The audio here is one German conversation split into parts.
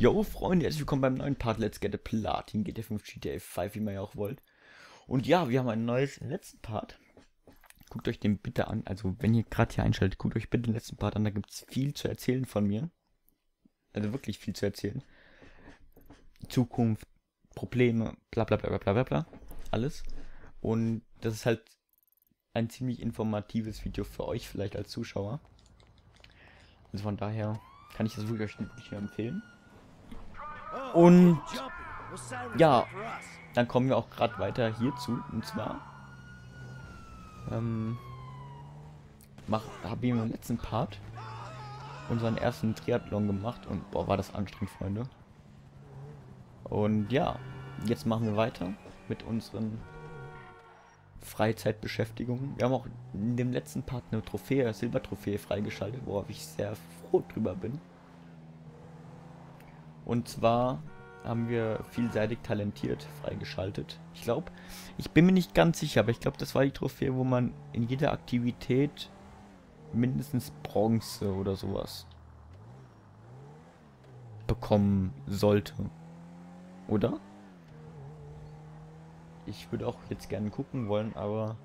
Yo Freunde, herzlich willkommen beim neuen Part Let's Get a Platin GTA 5 GTA 5, wie man ja auch wollt. Und ja, wir haben ein neues letzten Part. Guckt euch den bitte an, also wenn ihr gerade hier einschaltet, guckt euch bitte den letzten Part an, da gibt es viel zu erzählen von mir. Also wirklich viel zu erzählen. Zukunft, Probleme, bla bla bla bla bla bla, alles. Und das ist halt ein ziemlich informatives Video für euch, vielleicht als Zuschauer. Also von daher kann ich das wirklich nur empfehlen. Und ja, dann kommen wir auch gerade weiter hierzu. Und zwar habe ich im letzten Part unseren ersten Triathlon gemacht und boah, war das anstrengend, Freunde. Und ja, jetzt machen wir weiter mit unseren Freizeitbeschäftigungen. Wir haben auch in dem letzten Part eine Trophäe, Silbertrophäe freigeschaltet, worauf ich sehr froh drüber bin. Und zwar haben wir vielseitig talentiert freigeschaltet. Ich glaube, ich bin mir nicht ganz sicher, aber ich glaube, das war die Trophäe, wo man in jeder Aktivität mindestens Bronze oder sowas bekommen sollte. Oder? Ich würde auch jetzt gerne gucken wollen, aber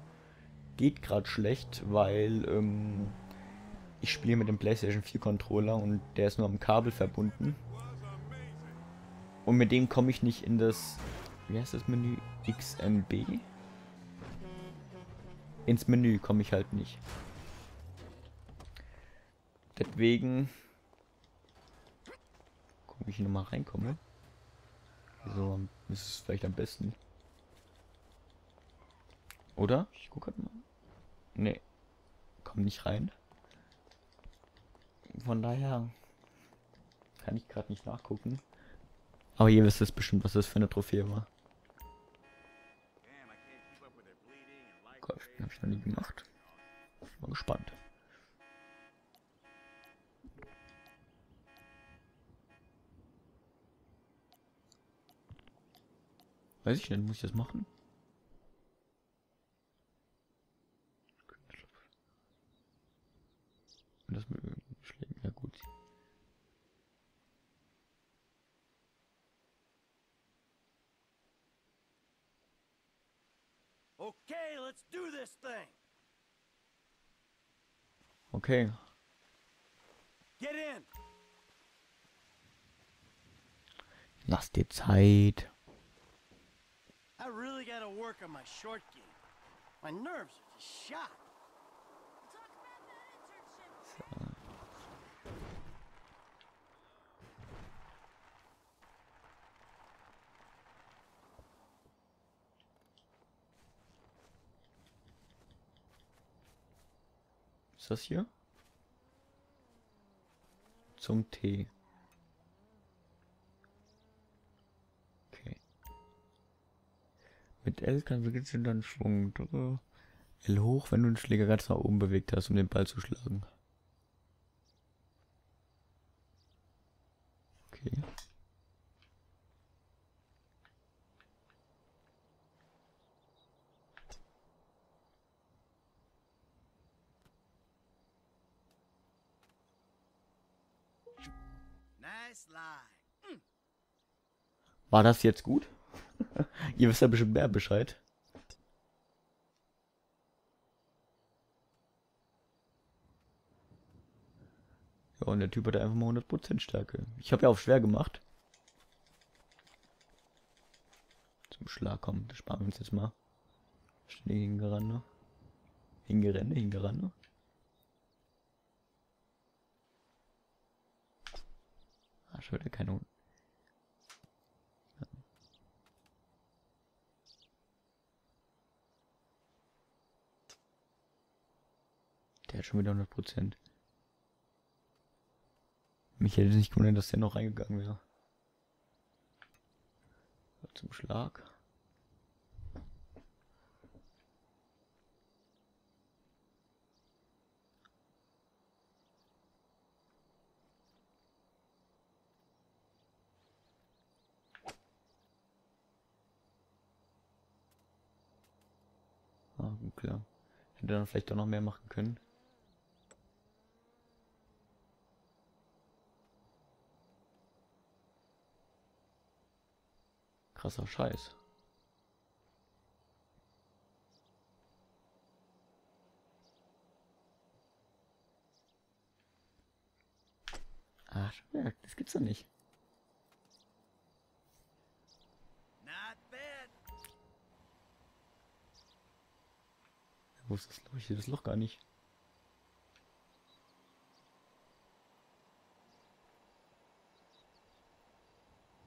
geht gerade schlecht, weil ich spiele mit dem PlayStation 4 Controller und der ist nur am Kabel verbunden. Und mit dem komme ich nicht in das, wie heißt das Menü? XMB? Ins Menü komme ich halt nicht. Deswegen gucke ich nochmal reinkomme. So ist es vielleicht am besten. Oder? Ich gucke halt mal. Nee. Komm nicht rein. Von daher kann ich gerade nicht nachgucken. Aber ihr wisst es bestimmt, was das für eine Trophäe war. Gott, den hab ich noch nie gemacht. Ich bin mal gespannt. Weiß ich nicht, muss ich das machen? Und das mit Schlägen, ja gut. Okay, let's do this thing. Okay. Get in. Lass dir Zeit. I really gotta work on my short game. My nerves are just shot. So. Ist das hier? Zum Tee. Okay. Mit L kannst du dann Schwung. L hoch, wenn du den Schläger ganz nach oben bewegt hast, um den Ball zu schlagen. Okay. War das jetzt gut? Ihr wisst ja bestimmt mehr Bescheid. Ja, und der Typ hat einfach mal 100% Stärke. Ich habe ja auch schwer gemacht. Zum Schlag kommen, das sparen wir uns jetzt mal. Schnell hingerannt. Hingerannt. Ah, schon wieder Kanonen. Der hat schon wieder 100%. Mich hätte nicht gewundert, dass der noch reingegangen wäre. Zum Schlag. Ah, gut, klar. Hätte dann vielleicht doch noch mehr machen können. krasser Scheiß. Ach, das gibt's doch nicht. Wo ist das Loch? Ich sehe das Loch gar nicht.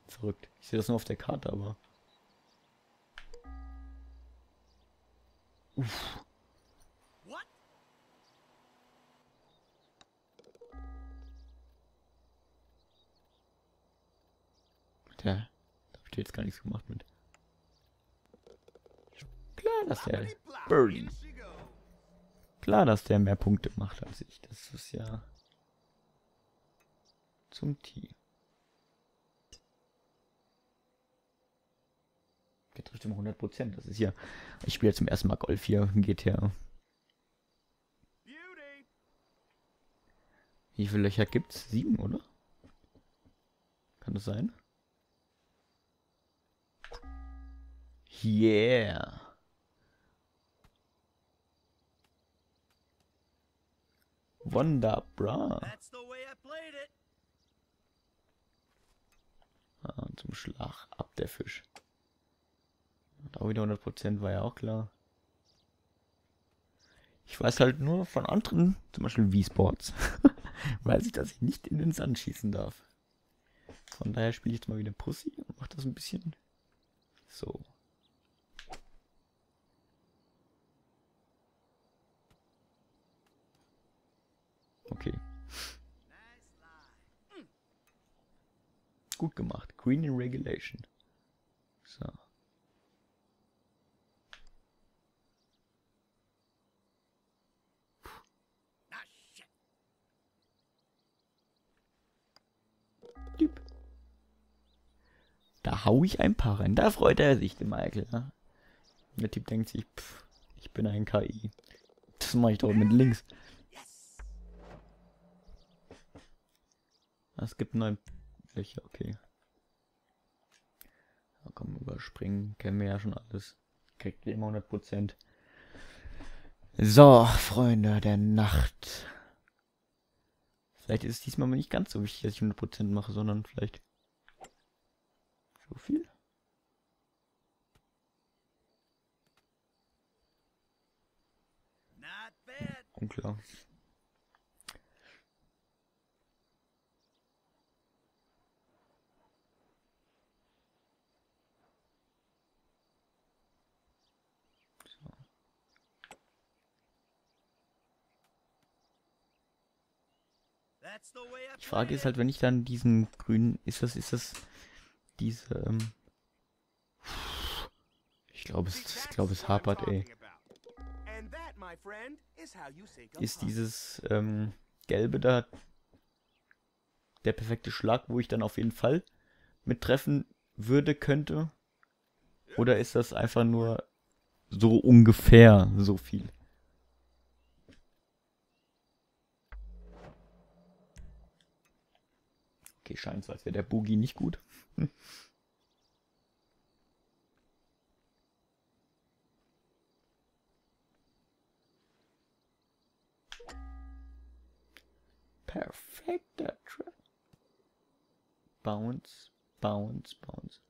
Verrückt. Ich sehe das nur auf der Karte, aber... Uff. Ja, da habe ich jetzt gar nichts gemacht mit. Klar, dass der Birdie. Klar, dass der mehr Punkte macht als ich. Das ist ja zum Tee. Der trifft immer 100%. Das ist ja. Ich spiele zum ersten Mal Golf hier in GTA. Wie viele Löcher gibt's? 7, oder? Kann das sein? Yeah. Wonder Bra. Ah, zum Schlag ab der Fisch. Und auch wieder 100% war ja auch klar. Ich weiß halt nur von anderen, zum Beispiel V-Sports, weiß ich, dass ich nicht in den Sand schießen darf. Von daher spiele ich jetzt mal wieder Pussy und mache das ein bisschen so. Okay. Gut gemacht. Green in Regulation. So. Da hau ich ein paar rein. Da freut er sich, den Michael. Ne? Der Typ denkt sich, pff, ich bin ein KI. Das mache ich doch mit links. Es gibt 9 Löcher, okay. Da kann man überspringen, kennen wir ja schon alles. Kriegt ihr immer 100%. So, Freunde der Nacht. Vielleicht ist es diesmal nicht ganz so wichtig, dass ich 100% mache, sondern vielleicht... So viel? Unklar. Die Frage ist halt, wenn ich dann diesen grünen, ist das diese, ich glaube es hapert, ey. Ist dieses, gelbe da der perfekte Schlag, wo ich dann auf jeden Fall mit treffen würde, könnte? Oder ist das einfach nur so ungefähr so viel? Okay, scheint so, als wäre der Boogie nicht gut. Perfekter Trap. Bounce, bounce, bounce.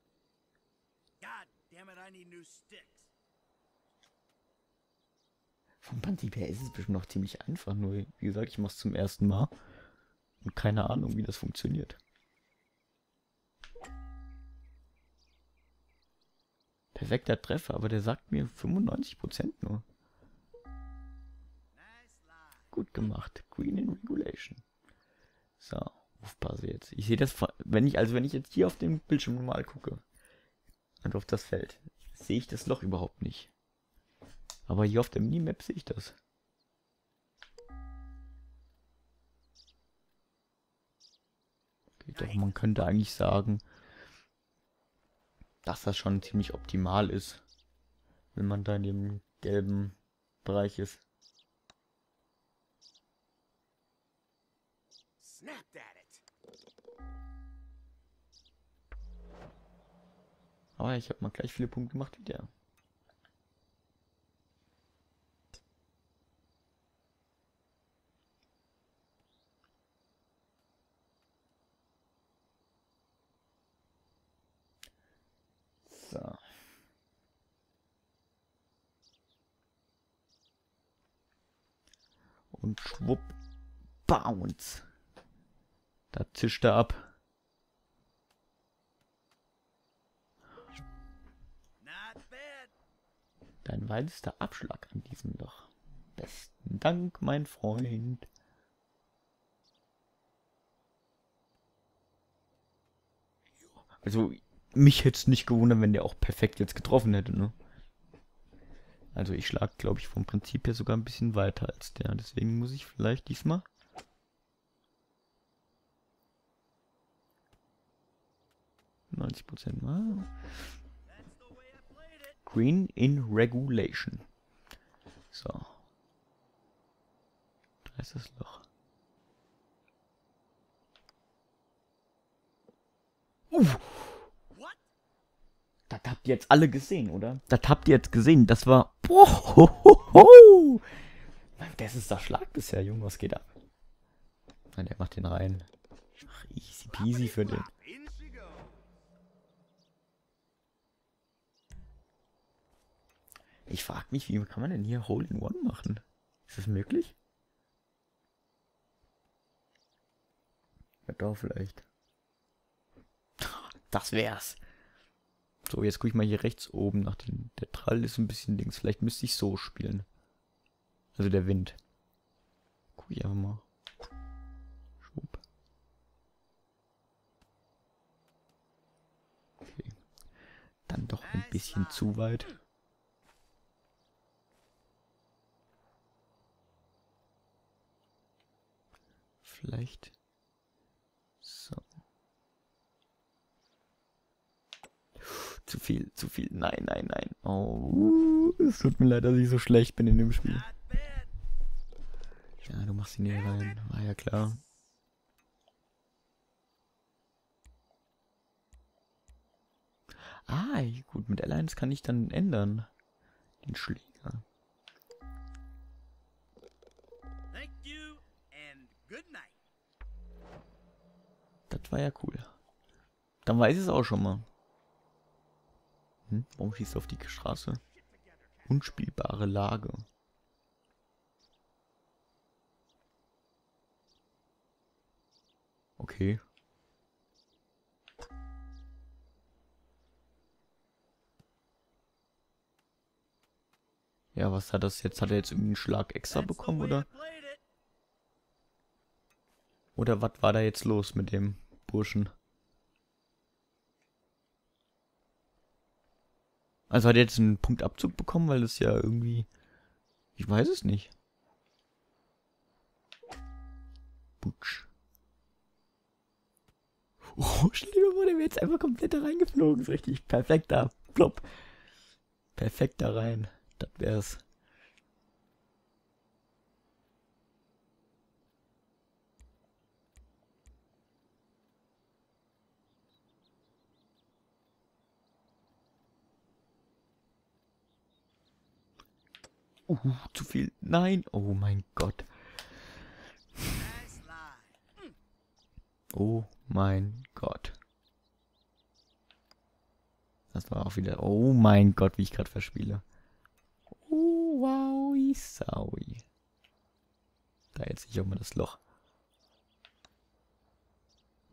God damn it, I need new sticks. Vom Prinzip her ist es bestimmt noch ziemlich einfach, nur wie gesagt, ich mache es zum ersten Mal und keine Ahnung, wie das funktioniert. Perfekter Treffer, aber der sagt mir 95% nur. Gut gemacht. Green in Regulation. So, aufpasse jetzt. Ich sehe das, wenn ich jetzt hier auf dem Bildschirm normal gucke und auf das Feld, sehe ich das Loch überhaupt nicht. Aber hier auf der Minimap sehe ich das. Okay, doch, man könnte eigentlich sagen, dass das schon ziemlich optimal ist, wenn man da in dem gelben Bereich ist. Aber Oh, ich habe mal gleich viele Punkte gemacht wie der. So. Und schwupp, bounce. Da zischt er ab. Dein weitester Abschlag an diesem Loch. Besten Dank, mein Freund. Also, mich hätte es nicht gewundert, wenn der auch perfekt jetzt getroffen hätte, ne? Also, ich schlag, glaube ich, vom Prinzip her sogar ein bisschen weiter als der. Deswegen muss ich vielleicht diesmal... ...90% mal... Green in Regulation. So. Da ist das Loch. Das habt ihr jetzt alle gesehen, oder? Das habt ihr jetzt gesehen. Das war... Boah, Mann, das ist der Schlag bisher, Junge. Was geht ab? Nein, der macht den rein. Ach, easy peasy für den. Ich frage mich, wie kann man denn hier Hole in One machen? Ist das möglich? Ja, da vielleicht. Das wär's. So, jetzt gucke ich mal hier rechts oben nach dem... Der Trall ist ein bisschen links. Vielleicht müsste ich so spielen. Also der Wind. Guck ich einfach mal. Schwupp. Okay. Dann doch ein bisschen zu weit. Vielleicht. So. Zu viel, zu viel. Nein, nein, nein. Oh, es tut mir leid, dass ich so schlecht bin in dem Spiel. Ja, du machst ihn hier rein. War ja klar. Ah, gut, mit L1 kann ich dann ändern. Den Schläger. Das war ja cool. Dann weiß ich es auch schon mal. Hm? Warum schießt er auf die Straße? Unspielbare Lage. Okay. Ja, was hat das jetzt? Hat er jetzt irgendwie einen Schlag extra bekommen, oder? Oder was war da jetzt los mit dem Burschen? Also hat er jetzt einen Punktabzug bekommen, weil das ja irgendwie... Ich weiß es nicht. Butsch. Oh, schlimmer wurde mir jetzt einfach komplett da reingeflogen. Ist richtig perfekt da. Plopp. Perfekt da rein. Das wär's. Zu viel. Nein. Oh mein Gott. Oh mein Gott. Das war auch wieder... Oh mein Gott, wie ich gerade verspiele. Oh, wowi, saui. Da jetzt nicht auch mal das Loch.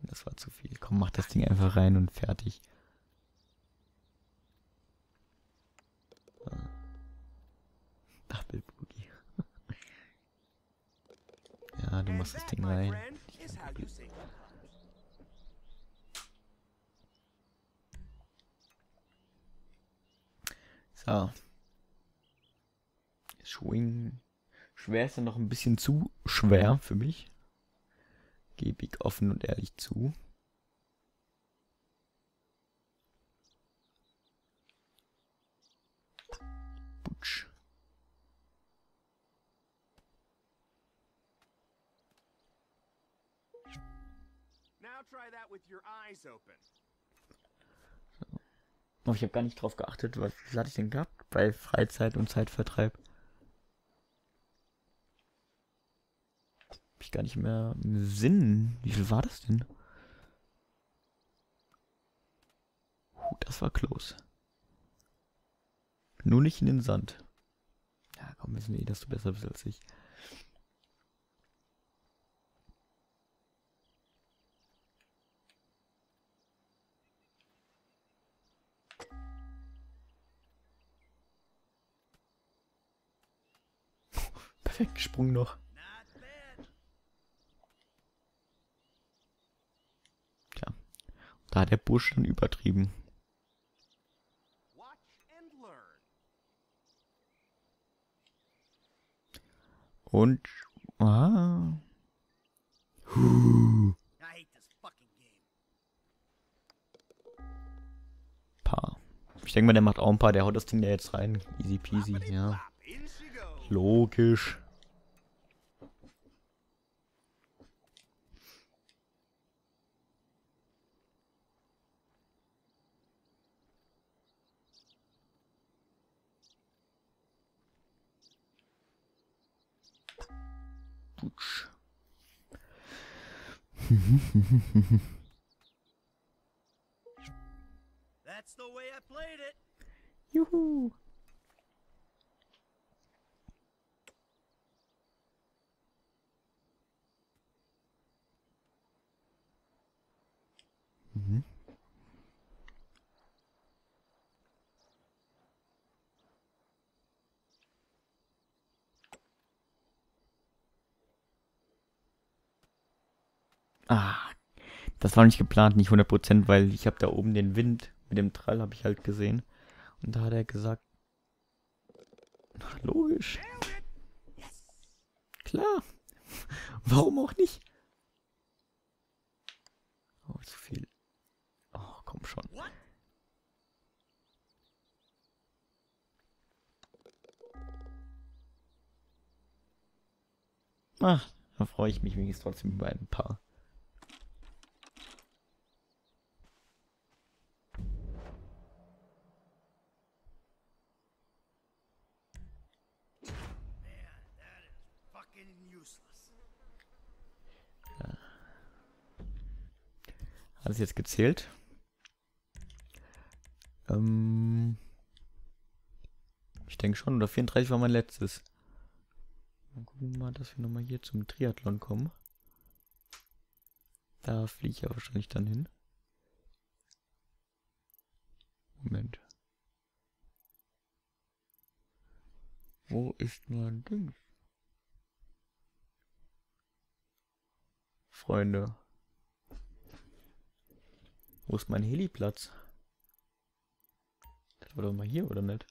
Das war zu viel. Komm, mach das Ding einfach rein und fertig. Ja, du machst das Ding rein. So. Swing. Schwer ist dann noch ein bisschen zu schwer für mich. Gebe ich offen und ehrlich zu. Butsch. Oh, ich habe gar nicht drauf geachtet, was hatte ich denn gehabt bei Freizeit und Zeitvertreib? Hab ich gar nicht mehr im Sinn. Wie viel war das denn? Das war close. Nur nicht in den Sand. Ja, komm, wissen wir eh, dass du besser bist als ich. Perfekt gesprungen noch. Tja, da hat der Bursch schon übertrieben. Und... Ah. Paar. Ich denke mal, der macht auch ein paar. Der haut das Ding ja jetzt rein. Easy peasy, ja. Logisch. That's the way I played it. Juhu. Mhm. Ah, das war nicht geplant, nicht 100%, weil ich habe da oben den Wind mit dem Trall, habe ich halt gesehen. Und da hat er gesagt, ach, logisch. Klar. Warum auch nicht? Oh, zu viel. Oh, komm schon. Ach, da freue ich mich wenigstens trotzdem über ein paar. Hat es jetzt gezählt? Ich denke schon, oder 34 war mein letztes. Dann gucken wir mal, dass wir nochmal hier zum Triathlon kommen. Da fliege ich ja wahrscheinlich dann hin. Moment. Wo ist mein Ding? Freunde. Wo ist mein Heliplatz? Das war doch mal hier, oder nicht?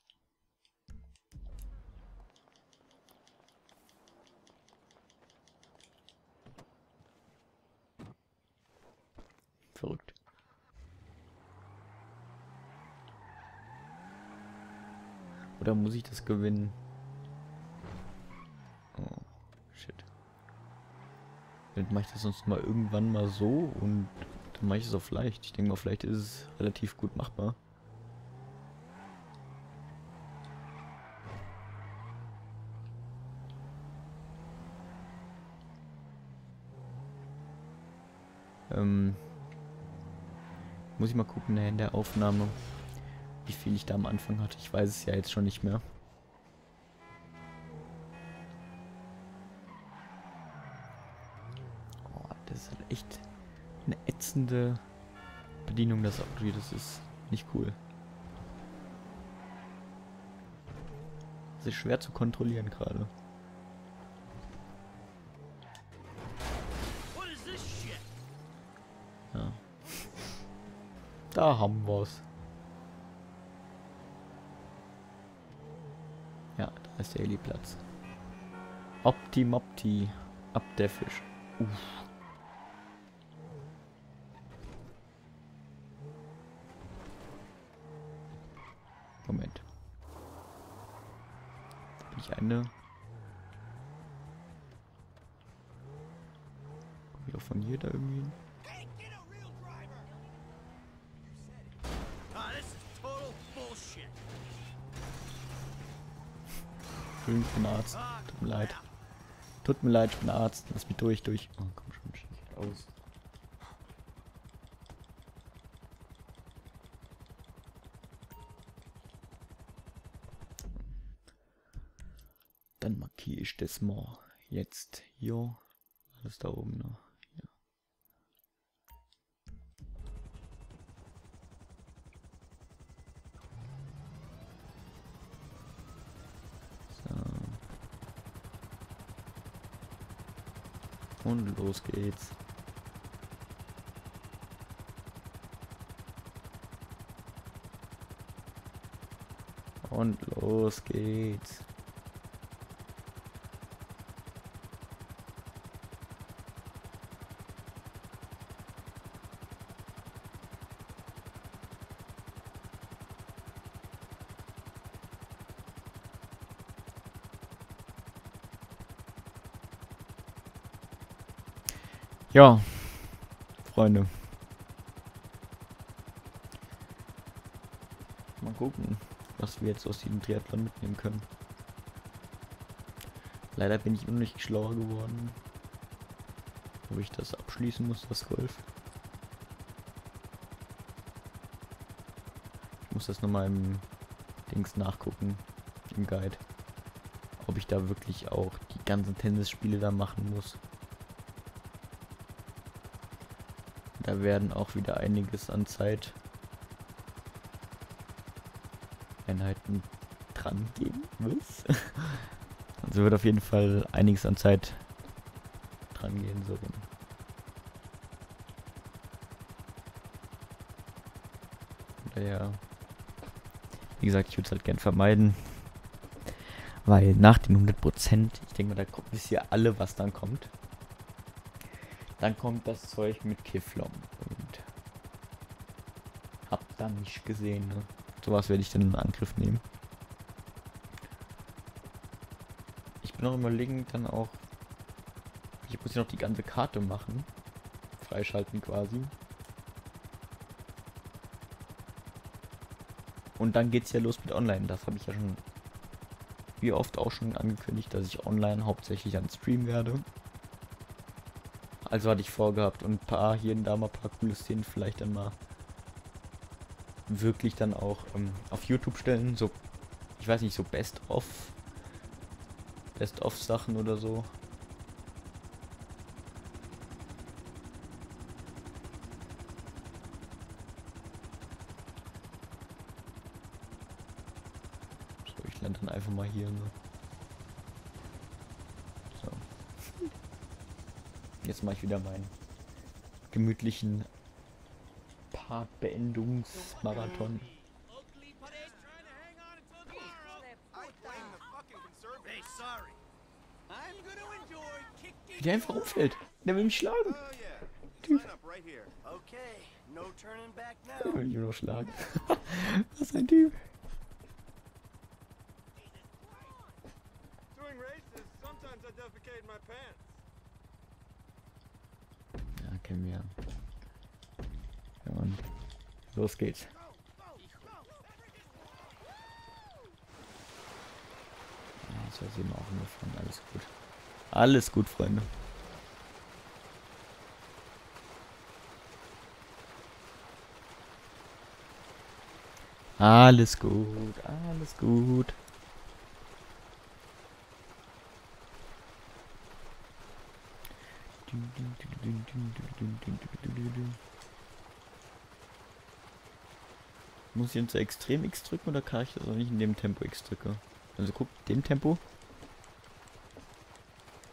Verrückt. Oder muss ich das gewinnen? Oh, shit. Dann mache ich das sonst mal irgendwann mal so und... Mache ich es auf leicht. Ich denke mal, vielleicht ist es relativ gut machbar. Muss ich mal gucken in der Aufnahme, wie viel ich da am Anfang hatte. Ich weiß es ja jetzt schon nicht mehr. Oh, das ist echt... eine ätzende Bedienung, das Auto, das ist nicht cool. Das ist schwer zu kontrollieren gerade. Ja. Da haben wir's. Ja, da ist der Heliplatz. Optimopti, ab der Fisch. Uff. Moment. Habe ich eine? Komm ich auch von hier da irgendwie hin? Ich bin Arzt. Tut mir leid. Tut mir leid, ich bin Arzt. Lass mich durch. Oh, komm schon, ich bin aus. Dann markiere ich das mal. Jetzt, jo. Alles da oben noch. Ja. So. Und los geht's. Und los geht's. Ja, Freunde. Mal gucken, was wir jetzt aus diesem Triathlon mitnehmen können. Leider bin ich noch nicht schlauer geworden, ob ich das abschließen muss, das Golf. Ich muss das nochmal im Dings nachgucken, im Guide. Ob ich da wirklich auch die ganzen Tennisspiele da machen muss. Da werden auch wieder einiges an Zeit Einheiten dran gehen. Was? Also wird auf jeden Fall einiges an Zeit dran gehen, so rum. Naja. Wie gesagt, ich würde es halt gern vermeiden. Weil nach den 100%, ich denke mal, da kommt bis hier alle, was dann kommt. Dann kommt das Zeug mit Kiflom und hab da nicht gesehen, ne? Sowas werde ich dann in Angriff nehmen. Ich bin auch überlegen, dann auch... Ich muss ja noch die ganze Karte machen. Freischalten quasi. Und dann geht's ja los mit Online. Das habe ich ja schon... Wie oft auch schon angekündigt, dass ich online hauptsächlich an Stream werde. Also hatte ich vorgehabt und ein paar hier und da mal ein paar coole Szenen vielleicht dann mal wirklich dann auch auf YouTube stellen. So, ich weiß nicht, so Best-of Sachen oder so. So, ich lande dann einfach mal hier, ne? Jetzt mache ich wieder meinen gemütlichen Part-Beendungsmarathon. Wie der einfach umfällt. Der will mich schlagen. Typ. Der will mich nur schlagen. Was ist ein Typ? Ja. Ja, und los geht's. Ja, jetzt sehen wir auch nur von. Alles gut. Alles gut, Freunde. Alles gut, alles gut. Muss ich unter Extrem X drücken oder kann ich das auch nicht in dem Tempo X drücke? Also guck, dem Tempo.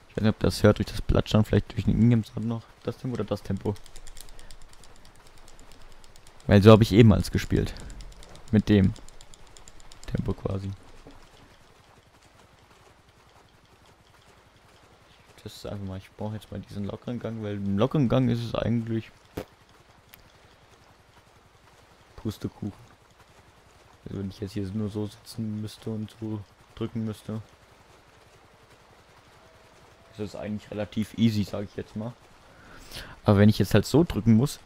Ich weiß nicht, ob das hört durch das Platschern, vielleicht durch den Ingame-Sound noch. Das Tempo oder das Tempo? Weil so habe ich ehemals gespielt. Mit dem Tempo quasi. Das ist einfach mal, ich brauche jetzt mal diesen lockeren Gang, weil im lockeren Gang ist es eigentlich Pustekuchen. Also wenn ich jetzt hier nur so sitzen müsste und so drücken müsste, ist es eigentlich relativ easy, sage ich jetzt mal. Aber wenn ich jetzt halt so drücken muss,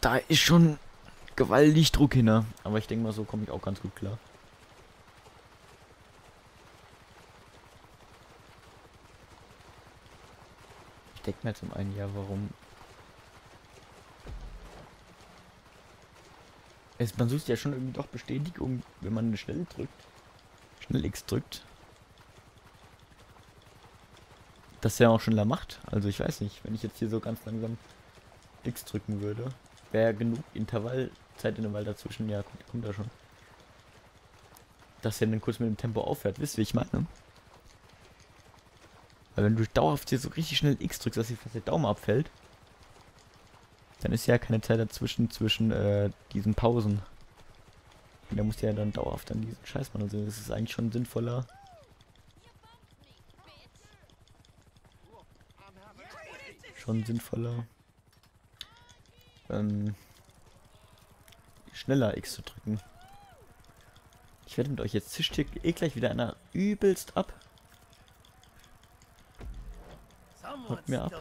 da ist schon gewaltig Druck hin. Aber ich denke mal, so komme ich auch ganz gut klar. Ich denke mir zum einen ja, warum... Man sucht ja schon irgendwie doch Bestätigung, wenn man eine Schnell drückt. Schnell X drückt. Das ja auch schneller macht. Also ich weiß nicht, wenn ich jetzt hier so ganz langsam X drücken würde, wäre genug Intervall dazwischen. Ja, kommt da schon. Dass er dann kurz mit dem Tempo aufhört. Wisst ihr, wie ich meine? Weil wenn du dauerhaft hier so richtig schnell X drückst, dass dir fast der Daumen abfällt, dann ist ja keine Zeit dazwischen, diesen Pausen. Und da musst du ja dann dauerhaft an diesen Scheiß machen. Also das ist eigentlich schon sinnvoller. Schneller X zu drücken. Ich werde mit euch jetzt zischt hier eh gleich wieder einer übelst ab. Haut mir ab.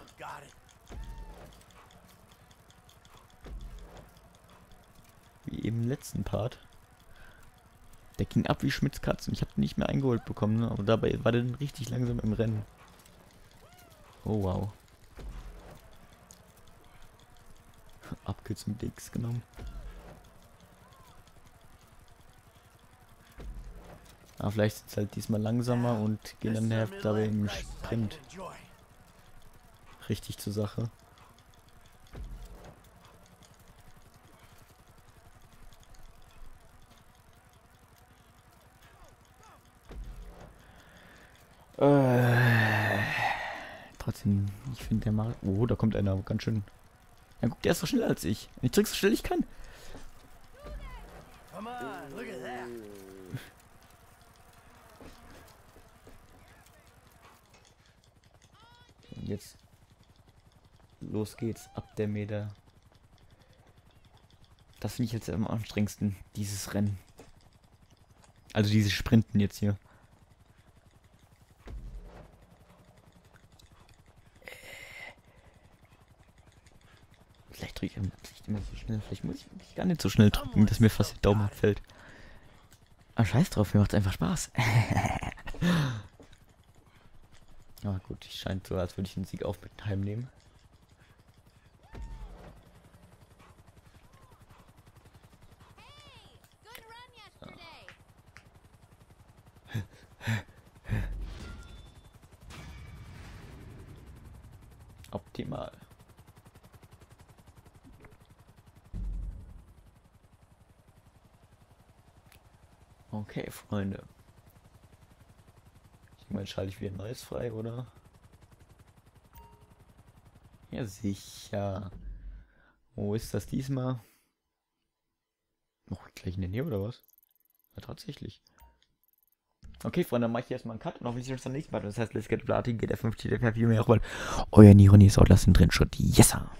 Wie eben im letzten Part. Der ging ab wie Schmitz Katz und ich habe nicht mehr eingeholt bekommen, ne? Aber dabei war der dann richtig langsam im Rennen. Oh wow. Abkürzung mit X genommen. Aber vielleicht sind es halt diesmal langsamer und gehen dann dabei im Sprint richtig zur Sache. Trotzdem, ich finde der Markt. Oh, da kommt einer ganz schön. Ja, guck, der ist so schneller als ich. Ich drücke so schnell ich kann. Und jetzt los geht's ab der Meter. Das finde ich jetzt am anstrengendsten, dieses Rennen. Also dieses Sprinten jetzt hier. Immer so schnell. Vielleicht muss ich wirklich gar nicht so schnell drücken, dass mir fast der Daumen abfällt. Aber scheiß drauf, mir macht's einfach Spaß. Na gut, ich scheint so, als würde ich den Sieg auf mit heimnehmen. Optimal. Okay, Freunde. Ich meine, schalte ich wieder ein neues frei, oder? Ja, sicher. Wo ist das diesmal? Oh, gleich in der Nähe, oder was? Ja, tatsächlich. Okay, Freunde, dann mache ich erstmal einen Cut und hoffentlich sehen wir uns dann nächstes Mal. Das heißt, let's get platin, geht der 50, der 4 mehr rollen. Euer NironxNear, lasst den drin, Yes, sir.